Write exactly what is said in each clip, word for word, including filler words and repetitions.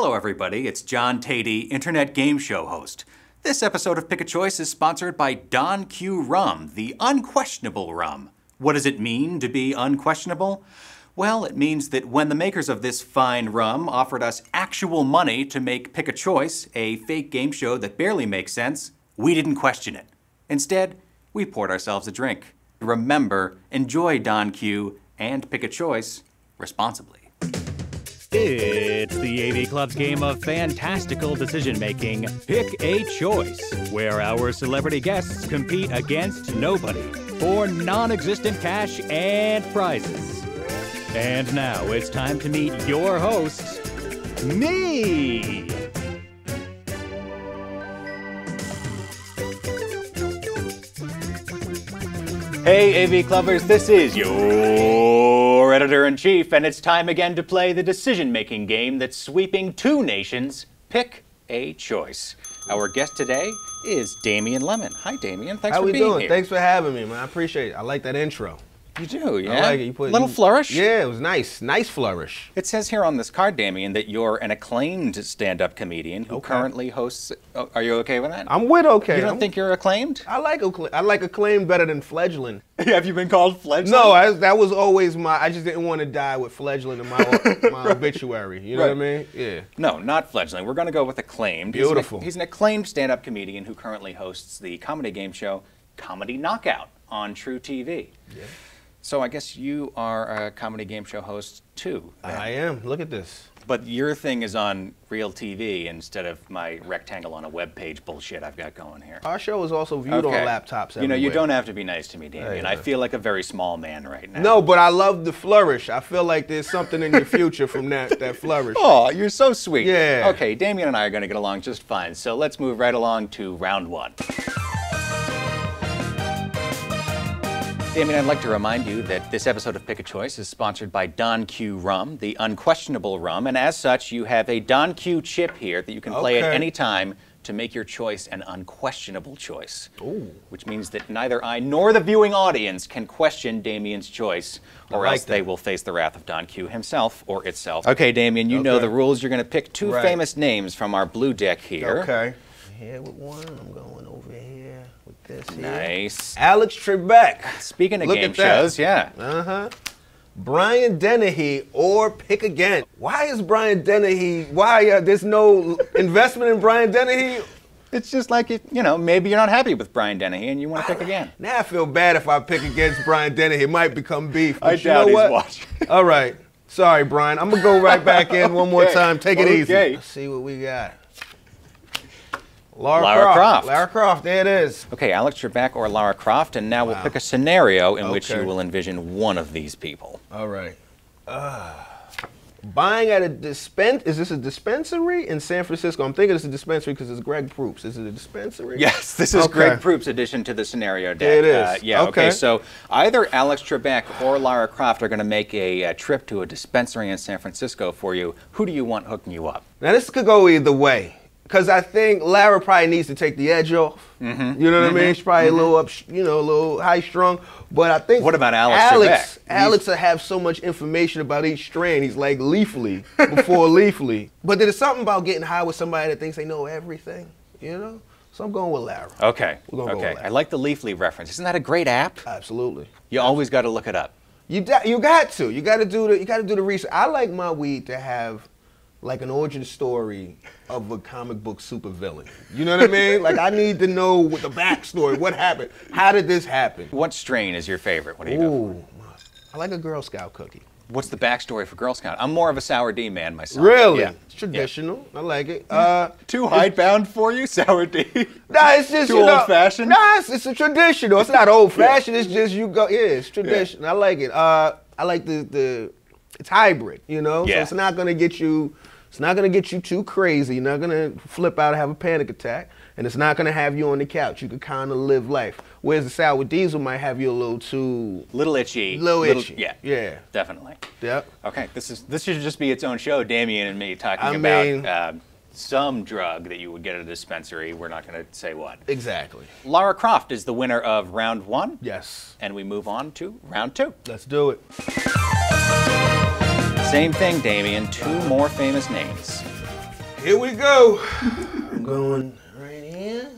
Hello everybody, it's John Tady, internet game show host. This episode of Pick A Choice is sponsored by Don Q Rum, the unquestionable rum. What does it mean to be unquestionable? Well, it means that when the makers of this fine rum offered us actual money to make Pick A Choice, a fake game show that barely makes sense, we didn't question it. Instead, we poured ourselves a drink. Remember, enjoy Don Q and Pick A Choice responsibly. It's the A V Club's game of fantastical decision-making, Pick a Choice, where our celebrity guests compete against nobody for non-existent cash and prizes. And now it's time to meet your host, me! Hey A V Clubbers, this is your editor-in-chief, and it's time again to play the decision-making game that's sweeping two nations, Pick a Choice. Our guest today is Damien Lemon. Hi Damien, thanks How for being doing? here. How we doing? Thanks for having me, man. I appreciate it. I like that intro. You do, yeah? I like it. You put, Little you, flourish? Yeah, it was nice. Nice flourish. It says here on this card, Damien, that you're an acclaimed stand-up comedian who okay. currently hosts... Oh, are you okay with that? I'm with okay. You don't I'm, think you're acclaimed? I like I like acclaimed better than fledgling. Have you been called fledgling? No, I, that was always my... I just didn't want to die with fledgling in my, my right. obituary. You know right. what I mean? Yeah. No, not fledgling. We're going to go with acclaimed. Beautiful. He's an, he's an acclaimed stand-up comedian who currently hosts the comedy game show Comedy Knockout on True T V. Yeah. So I guess you are a comedy game show host, too. Right? I am. Look at this. But your thing is on real T V instead of my rectangle on a web page bullshit I've got going here. Our show is also viewed okay. on laptops everywhere. You know, you don't have to be nice to me, Damien. I, I feel like a very small man right now. No, but I love the flourish. I feel like there's something in your future from that, that flourish. Oh, you're so sweet. Yeah. Okay, Damien and I are going to get along just fine. So let's move right along to round one. Damien, I'd like to remind you that this episode of Pick a Choice is sponsored by Don Q Rum, the unquestionable rum, and as such, you have a Don Q chip here that you can play okay. at any time to make your choice an unquestionable choice. Ooh. Which means that neither I nor the viewing audience can question Damien's choice, or like else that. they will face the wrath of Don Q himself or itself. Okay, Damien, you okay. know the rules. You're going to pick two right. famous names from our blue deck here. Okay. Here with one, I'm going over here. This nice. Here. Alex Trebek. Speaking of Look game shows, yeah. Uh-huh. Brian Dennehy or Pick Again. Why is Brian Dennehy, why uh, there's no investment in Brian Dennehy? It's just like, it, you know, maybe you're not happy with Brian Dennehy and you want to pick again. Now I feel bad if I pick against Brian Dennehy. It might become beef. I doubt he's watching. All right. Sorry, Brian. I'm going to go right back in one more okay. time. Take it okay. easy. Let's see what we got. Lara, Lara Croft. Croft. Lara Croft, there it is. Okay, Alex Trebek or Lara Croft, and now wow. we'll pick a scenario in okay. which you will envision one of these people. All right. Uh, buying at a dispen- is this a dispensary in San Francisco? I'm thinking it's a dispensary because it's Greg Proops. Is it a dispensary? Yes, this is okay. Greg Proops' addition to the scenario deck. There it is. Uh, yeah, okay. okay, so either Alex Trebek or Lara Croft are going to make a, a trip to a dispensary in San Francisco for you. Who do you want hooking you up? Now, this could go either way. Because I think Lara probably needs to take the edge off. Mm-hmm. You know what mm-hmm. I mean? She's probably mm-hmm. a little up, you know, a little high strung. But I think. What about Alex? Alex, Alex will have so much information about each strand. He's like Leafly before Leafly. But there's something about getting high with somebody that thinks they know everything. You know, so I'm going with Lara. Okay. We're gonna okay. go with Lara. I like the Leafly reference. Isn't that a great app? Absolutely. You always got to look it up. You you got to. You got to do the you got to do the research. I like my weed to have like an origin story of a comic book supervillain. You know what I mean? Like, I need to know what the backstory, what happened, how did this happen? What strain is your favorite? What do you Ooh, got? I like a Girl Scout cookie. What's the backstory for Girl Scout? I'm more of a Sour D man myself. Really? Yeah. It's traditional. Yeah. I like it. Uh, Too hidebound for you, Sour D? Nah, it's just, Too you know, old-fashioned? Nah, it's, it's a traditional. It's not old-fashioned. Yeah. It's just you go, yeah, it's traditional. Yeah. I like it. Uh, I like the, the, it's hybrid, you know? Yeah. So it's not gonna get you, It's not going to get you too crazy. You're not going to flip out and have a panic attack. And it's not going to have you on the couch. You can kind of live life. Whereas the Sour Diesel might have you a little too... Little itchy. Little, little itchy. Yeah. Yeah. Definitely. Yep. Okay. This is this should just be its own show, Damien and me, talking I about mean, uh, some drug that you would get at a dispensary. We're not going to say what. Exactly. Lara Croft is the winner of round one. Yes. And we move on to round two. Let's do it. Same thing, Damien. Two more famous names. Here we go. I'm going right here,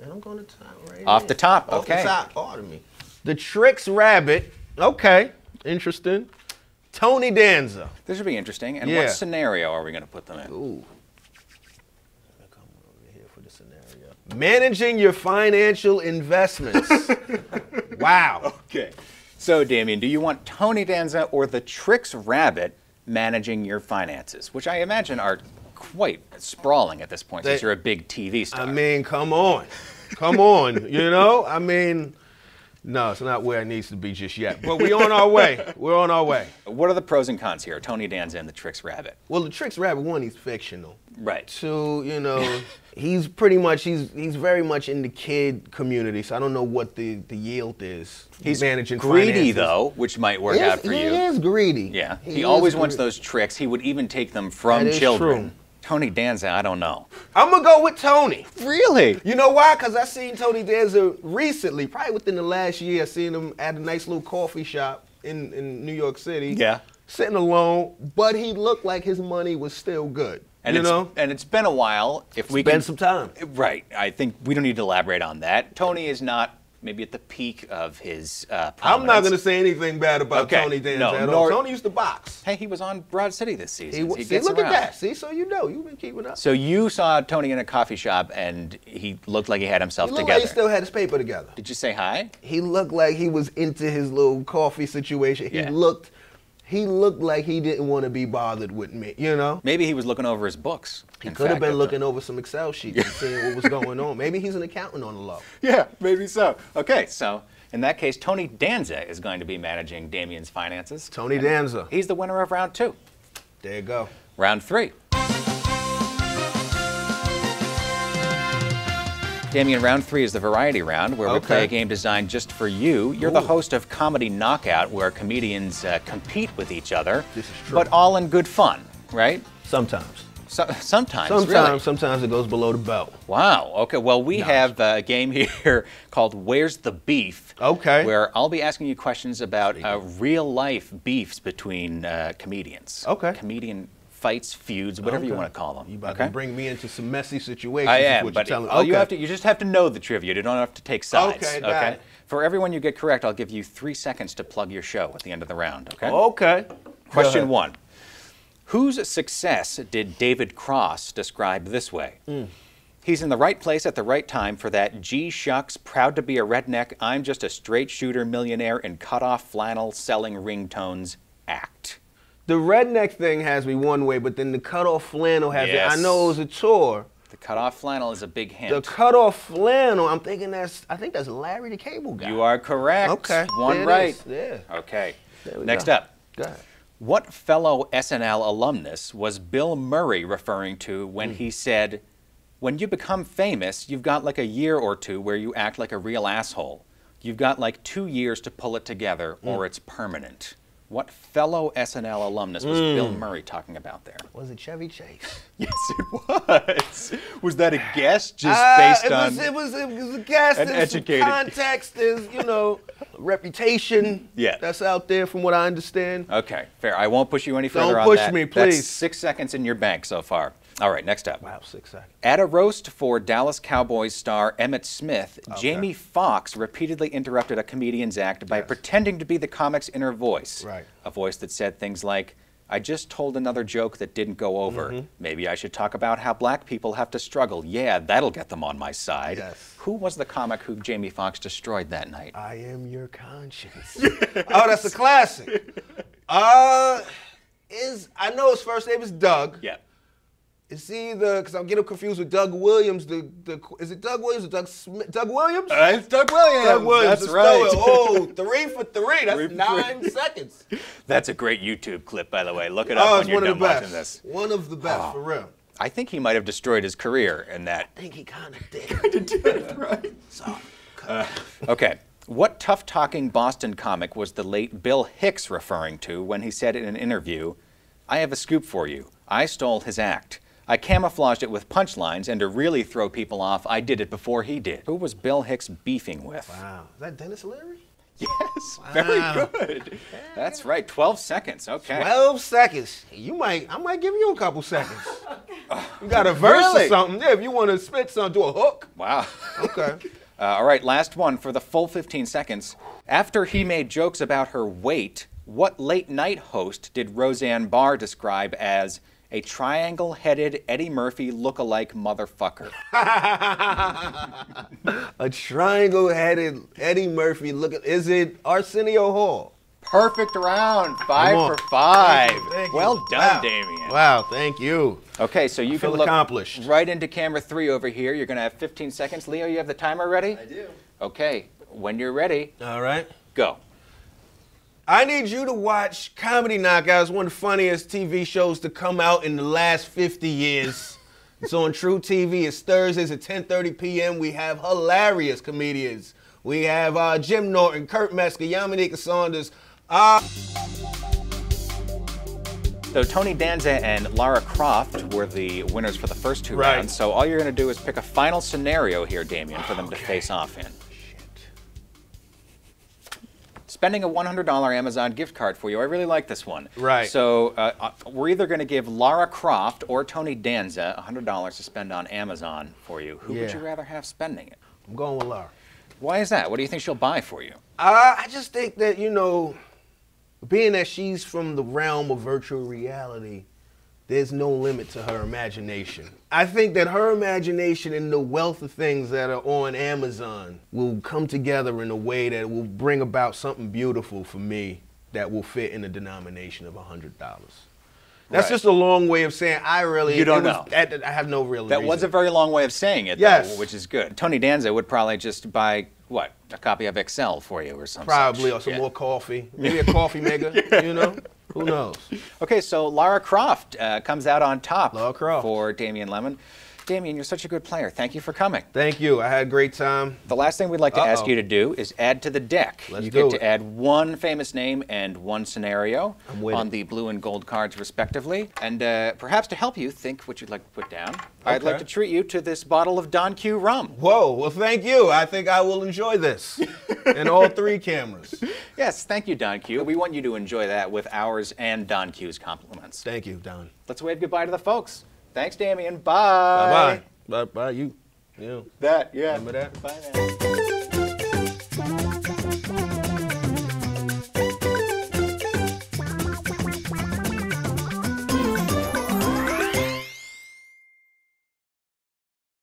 and I'm going to top right Off here. the top, Off okay. Off the top, pardon me. The Trix Rabbit, okay, interesting. Tony Danza. This would be interesting. And yeah. what scenario are we going to put them in? Ooh. I'm going to come over here for the scenario. Managing your financial investments. Wow. Okay. So, Damien, do you want Tony Danza or the Trix Rabbit managing your finances, which I imagine are quite sprawling at this point they, since you're a big T V star? I mean, come on. Come on. You know? I mean... No, it's not where it needs to be just yet. But we're on our way. We're on our way. What are the pros and cons here? Tony Danza and the Trix Rabbit. Well, the Trix Rabbit, one, he's fictional. Right. Two, you know, he's pretty much, he's he's very much in the kid community, so I don't know what the, the yield is. He's managing greedy, finances. though, which might work is, out for he you. He is greedy. Yeah. He, he always wants those tricks. He would even take them from that children. Is true. Tony Danza, I don't know. I'm gonna go with Tony. Really? You know why? Because I seen Tony Danza recently, probably within the last year. I seen him at a nice little coffee shop in, in New York City. Yeah. Sitting alone, but he looked like his money was still good. And you it's, know? And it's been a while. If it's we been can, some time. Right. I think we don't need to elaborate on that. Tony is not maybe at the peak of his uh, prominence. I'm not going to say anything bad about okay. Tony Danza no, at all. Nor... Tony used to box. Hey, he was on Broad City this season. He, he see, gets look around. at that. See, so you know, you've been keeping up. So you saw Tony in a coffee shop, and he looked like he had himself he together. Like he still had his paper together. Did you say hi? He looked like he was into his little coffee situation. He yeah. looked, he looked like he didn't want to be bothered with me, you know? Maybe he was looking over his books. He could have been looking over some Excel sheets and seeing what was going on. Maybe he's an accountant on the low. Yeah, maybe so. Okay, so in that case, Tony Danza is going to be managing Damien's finances. Tony Danza. He's the winner of round two. There you go. Round three. Damien, round three is the variety round where okay. we play a game designed just for you. You're Ooh. the host of Comedy Knockout, where comedians uh, compete with each other. This is true. But all in good fun, right? Sometimes. So, sometimes, sometimes, really. Sometimes it goes below the belt. Wow. Okay. Well, we nice. have a game here called "Where's the Beef?" Okay. Where I'll be asking you questions about uh, real-life beefs between uh, comedians. Okay. Comedian fights, feuds, whatever okay. you want to call them. You about okay? to bring me into some messy situations? I am. Is what but okay. you have to. You just have to know the trivia. You don't have to take sides. Okay. Got okay. It. For everyone you get correct, I'll give you three seconds to plug your show at the end of the round. Okay. Okay. Question one. Whose success did David Cross describe this way? Mm. He's in the right place at the right time for that gee shucks, proud to be a redneck, I'm just a straight shooter millionaire in cutoff flannel selling ringtones act. The redneck thing has me one way, but then the cutoff flannel has yes. it. I know it was a tour. The cutoff flannel is a big hint. The cutoff flannel, I'm thinking that's, I think that's Larry the Cable Guy. You are correct. Okay. One there right. Is. Yeah. Okay. Next go. up. Go ahead. What fellow S N L alumnus was Bill Murray referring to when mm. he said, when you become famous, you've got like a year or two where you act like a real asshole. You've got like two years to pull it together mm. or it's permanent. What fellow S N L alumnus was mm. Bill Murray talking about there? Was it Chevy Chase? Yes, it was. Was that a guess just uh, based it on? Was, it, was, it was a guess. An educated context is, you know, reputation yeah. that's out there from what I understand. Okay, fair. I won't push you any further Don't on that. Don't push me, please. That's six seconds in your bank so far. All right, next up. Wow, six seconds. At a roast for Dallas Cowboys star Emmett Smith, okay. Jamie Foxx repeatedly interrupted a comedian's act by yes. pretending to be the comic's inner voice. Right. A voice that said things like, I just told another joke that didn't go over. Mm-hmm. Maybe I should talk about how black people have to struggle. Yeah, that'll get them on my side. Yes. Who was the comic who Jamie Foxx destroyed that night? I am your conscience. Yes. Oh, that's a classic. uh, is I know his first name is Doug. Yeah. It's either, because I'm getting confused with Doug Williams. The, the, is it Doug Williams or Doug Smith? Doug Williams? Uh, it's Doug Williams. Doug Williams. That's it's right. Doug, oh, three for three. That's three for nine three. seconds. That's a great YouTube clip, by the way. Look it up oh, when you're done watching this. One of the best, oh. for real. I think he might have destroyed his career in that. I think he kind of did. Kind of did, right? So, uh, okay. What tough-talking Boston comic was the late Bill Hicks referring to when he said in an interview, I have a scoop for you. I stole his act. I camouflaged it with punchlines, and to really throw people off, I did it before he did. Who was Bill Hicks beefing with? Wow. Is that Dennis Leary? Yes, wow. Very good. That's right. Twelve seconds. Okay. Twelve seconds. You might. I might give you a couple seconds. You got a verse really? Or something? Yeah, if you want to spit something, do a hook. Wow. Okay. Uh, all right. Last one for the full fifteen seconds. After he made jokes about her weight, what late night host did Roseanne Barr describe as a triangle-headed Eddie Murphy look-alike motherfucker? A triangle-headed Eddie Murphy look. Is it Arsenio Hall? Perfect round, five for five. Thank you, thank you. Well done, wow. Damien. Wow, thank you. Okay, so you I can look accomplished. Right into camera three over here. You're gonna have fifteen seconds. Leo, you have the timer ready? I do. Okay, when you're ready. All right. Go. I need you to watch Comedy Knockout. It's one of the funniest T V shows to come out in the last fifty years. It's on True T V. It's Thursdays at ten thirty p m We have hilarious comedians. We have uh, Jim Norton, Kurt Mesker, Yamaneika Saunders. Uh... So Tony Danza and Lara Croft were the winners for the first two right. rounds. So all you're going to do is pick a final scenario here, Damien, for them okay. to face off in. Spending a one hundred dollar Amazon gift card for you. I really like this one. Right. So uh, we're either going to give Lara Croft or Tony Danza one hundred dollars to spend on Amazon for you. Who yeah. would you rather have spending it? I'm going with Lara. Why is that? What do you think she'll buy for you? Uh, I just think that, you know, being that she's from the realm of virtual reality, there's no limit to her imagination. I think that her imagination and the wealth of things that are on Amazon will come together in a way that will bring about something beautiful for me that will fit in the denomination of one hundred dollars. That's right. Just a long way of saying I really... You don't know. Was, I have no real That reason. Was a very long way of saying it, yes. though, which is good. Tony Danza would probably just buy... What, a copy of Excel for you or something? Probably, such. Or some yeah. more coffee. Maybe a coffee maker, yeah. you know? Who knows? Okay, so Lara Croft uh, comes out on top Lara Croft. For Damien Lemon. Damien, you're such a good player. Thank you for coming. Thank you. I had a great time. The last thing we'd like to Uh-oh. Ask you to do is add to the deck. Let's you do get it. To add one famous name and one scenario on the blue and gold cards, respectively. And uh, perhaps to help you think what you'd like to put down, okay. I'd like to treat you to this bottle of Don Q rum. Whoa, well, thank you. I think I will enjoy this in all three cameras. Yes, thank you, Don Q. We want you to enjoy that with ours and Don Q's compliments. Thank you, Don. Let's wave goodbye to the folks. Thanks, Damien. Bye. Bye-bye. Bye-bye. You. Yeah. That, yeah. Remember that? Bye now.